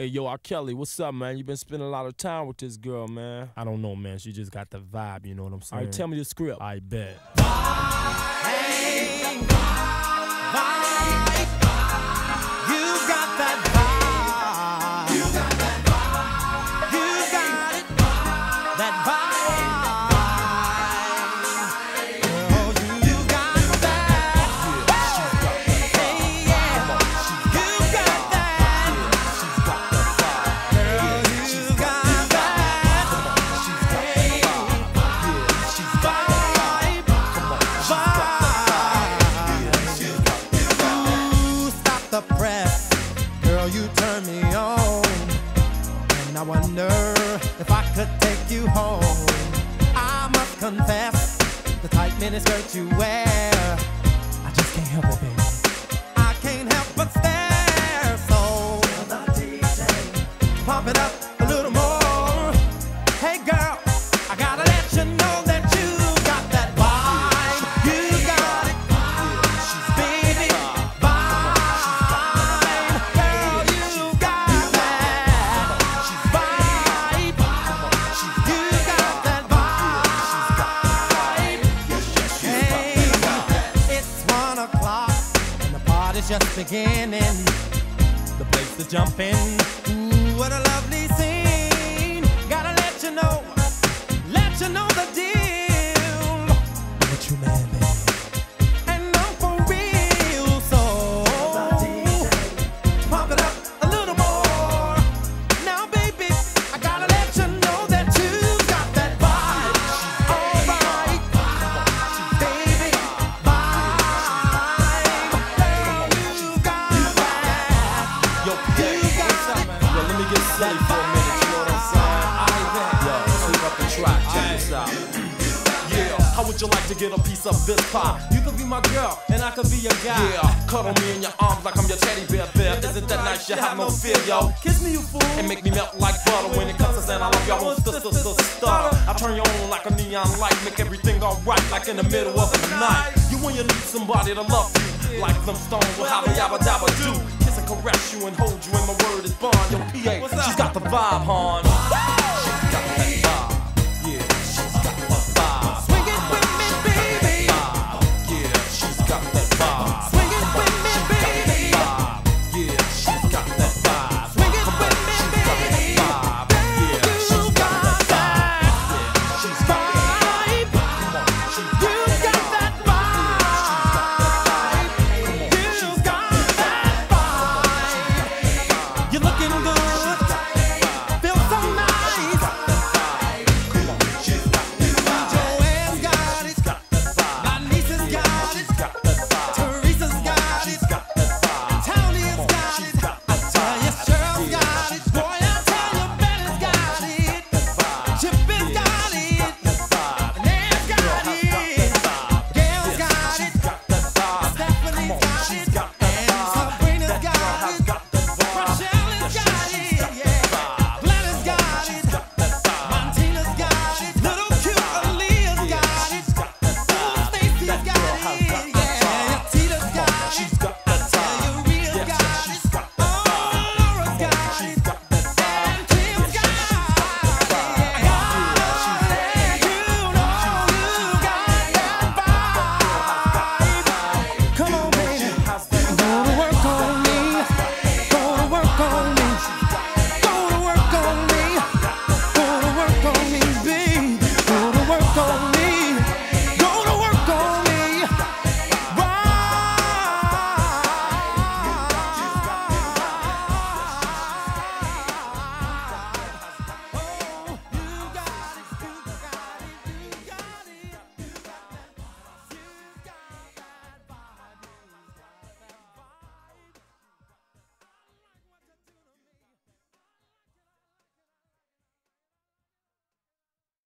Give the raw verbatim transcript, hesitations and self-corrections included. Hey, yo, R. Kelly, what's up, man? You been spending a lot of time with this girl, man. I don't know, man. She just got the vibe, you know what I'm saying? All right, tell me the script. I bet. Vibe, vibe, vibe. You got that vibe. You got that vibe. You got it. Vibe. That vibe. You turn me on, and I wonder if I could take you home. I must confess, the tight miniskirt you wear, I just can't help it, baby. I can't help but stare. So tell the D J, pump it up a little more. Hey girl, I gotta let you know. Just beginning, the place to jump in. Ooh, what a lovely scene. Gotta let you know, let you know the deal. What you mad, baby? And I'm for real, so pump it up a little more. Now, baby, I gotta let you know that you got that vibe. All right, baby, vibe. Yo, yeah, you got it. Yo, let me get silly for a minute, you know what I'm saying? I bet. Yo, sweep up the track, check this out. Yeah, how would you like to get a piece of this pie? You could be my girl, and I could be your guy. Yeah, cuddle me in your arms like I'm your teddy bear, bear. Isn't that nice? You have no fear, yo. Kiss me, you fool. And make me melt like butter when it comes to saying I love y'all. I turn you on like a neon light, make everything alright like in the middle of the night. You when you need somebody to love you, like them stones will have a yabba dabba do. Caress you and hold you, and my word is bond. Yo, P A, she's got the vibe, hon.